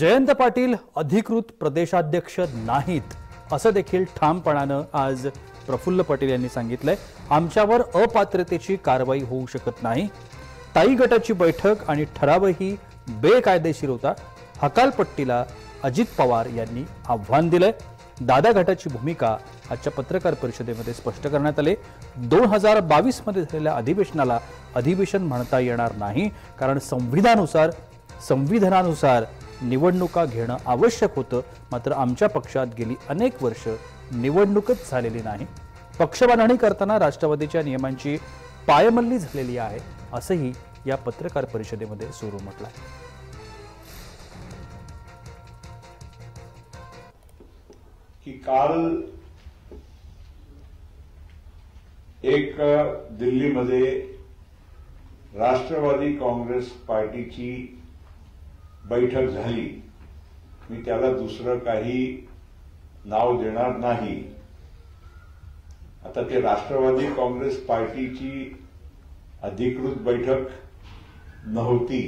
जयंत पाटील अधिकृत प्रदेशाध्यक्ष नाहीत असं देखील ठामपणानं आज प्रफुल्ल पाटील यांनी सांगितलंय। आमच्यावर अपात्रतेची कारवाई होऊ शकत नाही। ताई गटाची बैठक आणि ठरावही बेकायदेशीर होता। हकालपट्टीला अजित पवार यांनी आव्हान दिलंय। दादा गटाची भूमिका आजच्या पत्रकार परिषदेमध्ये स्पष्ट करण्यात आले। 2022 मध्ये झालेल्या अधिवेशनाला अधिवेशन म्हणता येणार नाही, कारण संविधानानुसार निवडणुका घेणं आवश्यक होतं। मात्र आमच्या पक्षात गेली अनेक वर्ष निवडणूकच झालेली नाही। पक्ष बांधणी करताना राष्ट्रवादीच्या नियमांची पायमल्ली झालेली आहे, असंही या पत्रकार परिषदेमध्ये सुरू म्हटलं आहे। की काल एक दिल्लीमध्ये राष्ट्रवादी कांग्रेस पार्टीची बैठक झाली। मी त्याला दुसरं काही नाव देणार नाही। आता ते राष्ट्रवादी कांग्रेस पार्टीची अधिकृत बैठक नव्हती।